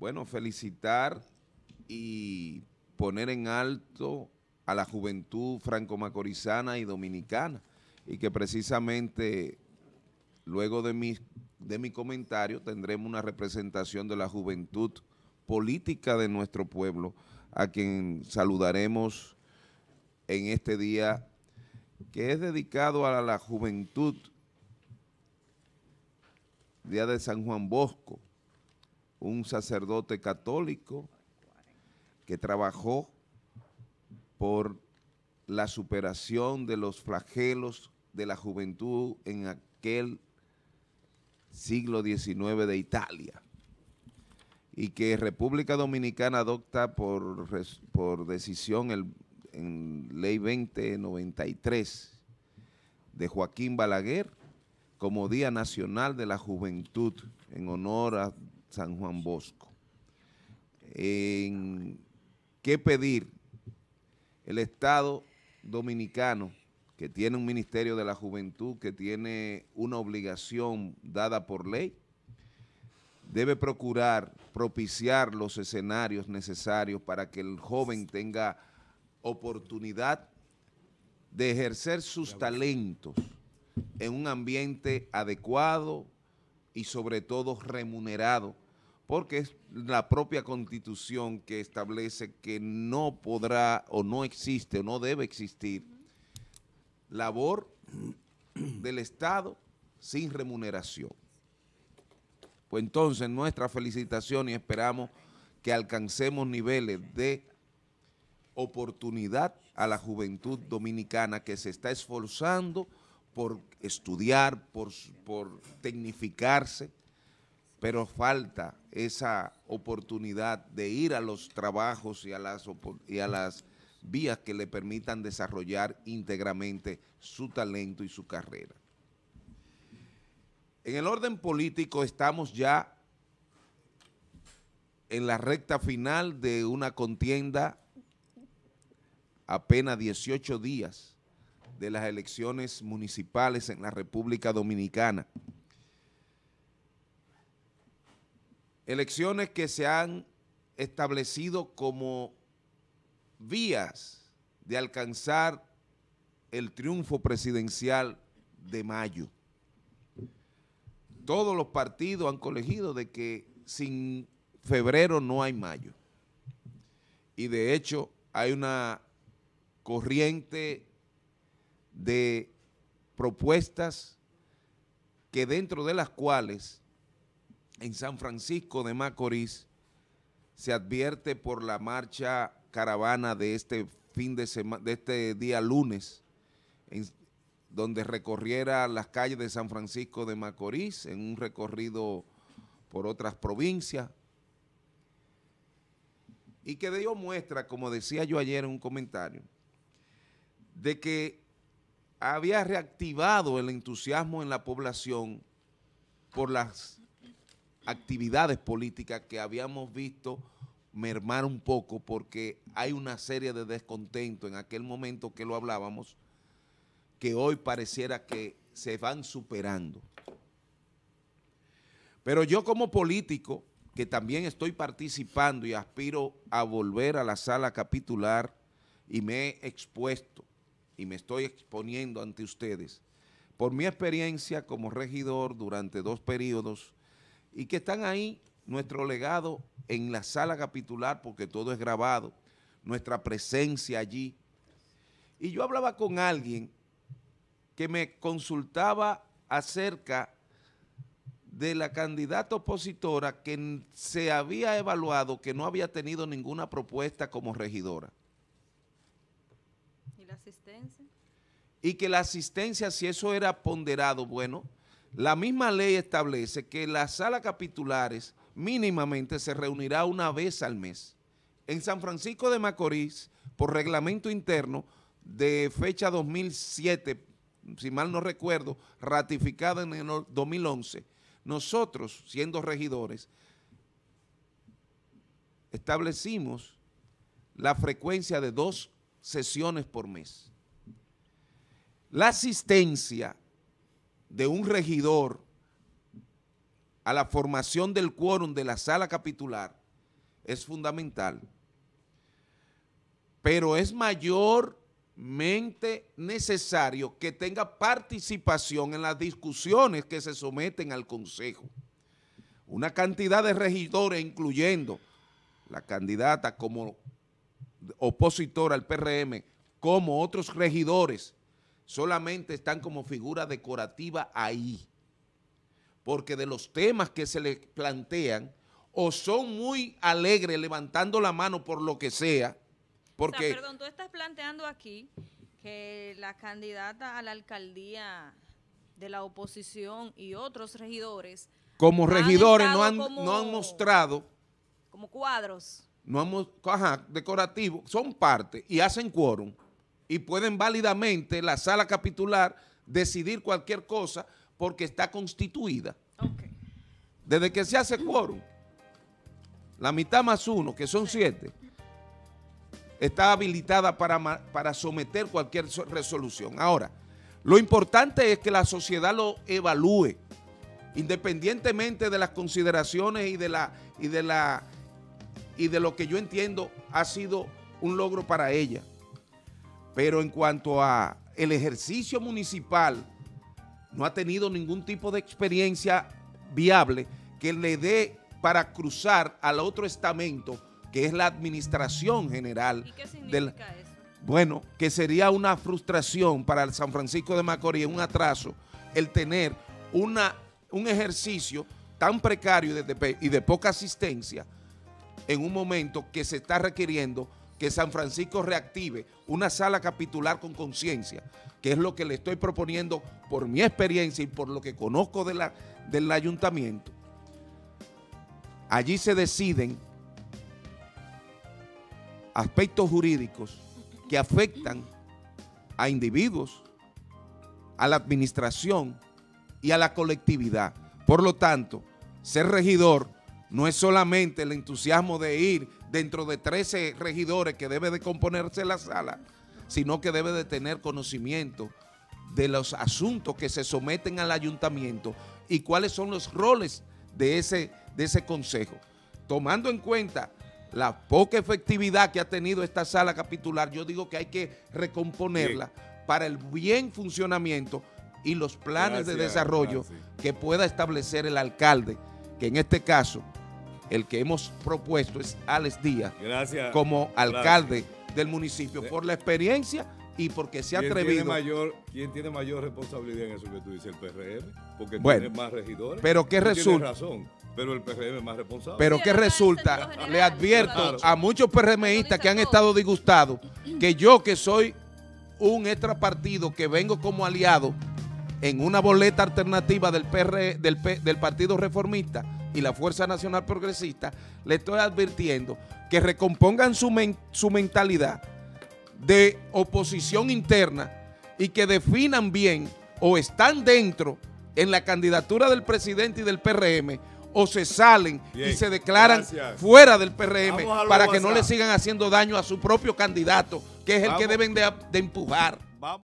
bueno, felicitar y poner en alto a la juventud franco-macorizana y dominicana, y que precisamente luego de mi comentario tendremos una representación de la juventud política de nuestro pueblo, a quien saludaremos en este día que es dedicado a la juventud, día de San Juan Bosco, un sacerdote católico que trabajó por la superación de los flagelos de la juventud en aquel siglo XIX de Italia, y que República Dominicana adopta por decisión en Ley 2093 de Joaquín Balaguer como Día Nacional de la Juventud en honor a San Juan Bosco. ¿En qué pedir? El Estado dominicano, que tiene un Ministerio de la Juventud, que tiene una obligación dada por ley, debe procurar propiciar los escenarios necesarios para que el joven tenga oportunidad de ejercer sus talentos en un ambiente adecuado y sobre todo remunerado, porque es la propia Constitución que establece que no podrá o no existe o no debe existir labor del Estado sin remuneración. Pues entonces nuestra felicitación, y esperamos que alcancemos niveles de oportunidad a la juventud dominicana, que se está esforzando por estudiar, por tecnificarse, pero falta esa oportunidad de ir a los trabajos y a las vías que le permitan desarrollar íntegramente su talento y su carrera. En el orden político estamos ya en la recta final de una contienda, apenas 18 días de las elecciones municipales en la República Dominicana. Elecciones que se han establecido como vías de alcanzar el triunfo presidencial de mayo. Todos los partidos han colegido de que sin febrero no hay mayo. Y de hecho hay una corriente de propuestas que, dentro de las cuales en San Francisco de Macorís se advierte por la marcha caravana de este fin de semana, de este día lunes, donde recorriera las calles de San Francisco de Macorís en un recorrido por otras provincias, y que dio muestra, como decía yo ayer en un comentario, de que había reactivado el entusiasmo en la población por las actividades políticas que habíamos visto mermar un poco, porque hay una serie de descontento en aquel momento que lo hablábamos, que hoy pareciera que se van superando. Pero yo, como político, que también estoy participando y aspiro a volver a la sala capitular, y me he expuesto y me estoy exponiendo ante ustedes por mi experiencia como regidor durante 2 periodos, y que están ahí nuestro legado en la sala capitular, porque todo es grabado, nuestra presencia allí. Y yo hablaba con alguien que me consultaba acerca de la candidata opositora que se había evaluado que no había tenido ninguna propuesta como regidora. ¿Y la asistencia? Y que la asistencia, si eso era ponderado, bueno, la misma ley establece que las salas capitulares mínimamente se reunirá una vez al mes. En San Francisco de Macorís, por reglamento interno de fecha 2007, si mal no recuerdo, ratificada en el 2011, nosotros, siendo regidores, establecimos la frecuencia de 2 sesiones por mes. La asistencia de un regidor a la formación del quórum de la sala capitular es fundamental, pero es mayormente necesario que tenga participación en las discusiones que se someten al Consejo. Una cantidad de regidores, incluyendo la candidata como opositora al PRM, como otros regidores, solamente están como figura decorativa ahí, porque de los temas que se les plantean, o son muy alegres levantando la mano por lo que sea, porque... O sea, perdón, tú estás planteando aquí que la candidata a la alcaldía de la oposición y otros regidores... Como regidores no han mostrado... Como cuadros. No han mostrado, ajá, decorativos, son parte y hacen quórum y pueden válidamente la sala capitular decidir cualquier cosa porque está constituida. Okay. Desde que se hace quórum, la mitad más uno, que son 7, está habilitada para someter cualquier resolución. Ahora, lo importante es que la sociedad lo evalúe, independientemente de las consideraciones y de lo que yo entiendo ha sido un logro para ella. Pero en cuanto a el ejercicio municipal, no ha tenido ningún tipo de experiencia viable que le dé para cruzar al otro estamento, que es la administración general. ¿Y qué significa eso? Bueno, que sería una frustración para el San Francisco de Macorís, un atraso, el tener un ejercicio tan precario y de poca asistencia en un momento que se está requiriendo que San Francisco reactive una sala capitular con conciencia, que es lo que le estoy proponiendo por mi experiencia y por lo que conozco del ayuntamiento. Allí se deciden aspectos jurídicos que afectan a individuos, a la administración y a la colectividad. Por lo tanto, ser regidor no es solamente el entusiasmo de ir dentro de 13 regidores que debe de componerse la sala, sino que debe de tener conocimiento de los asuntos que se someten al ayuntamiento y cuáles son los roles de ese consejo. Tomando en cuenta la poca efectividad que ha tenido esta sala capitular, yo digo que hay que recomponerla para el buen funcionamiento y los planes de desarrollo que pueda establecer el alcalde, que en este caso el que hemos propuesto es Alex Díaz como alcalde del municipio, por la experiencia y porque se ha atrevido. ¿Quién tiene mayor responsabilidad en eso que tú dices? El PRM, porque tiene más regidores. Pero ¿qué resulta? Pero el PRM es más responsable. Pero ¿qué resulta? Le advierto a muchos PRMistas que han estado disgustados, que yo, que soy un extrapartido, que vengo como aliado en una boleta alternativa del Partido Reformista y la Fuerza Nacional Progresista, le estoy advirtiendo que recompongan su mentalidad de oposición interna y que definan bien o están dentro en la candidatura del presidente y del PRM, o se salen y se declaran fuera del PRM para que no le sigan haciendo daño a su propio candidato, que es el que deben de empujar.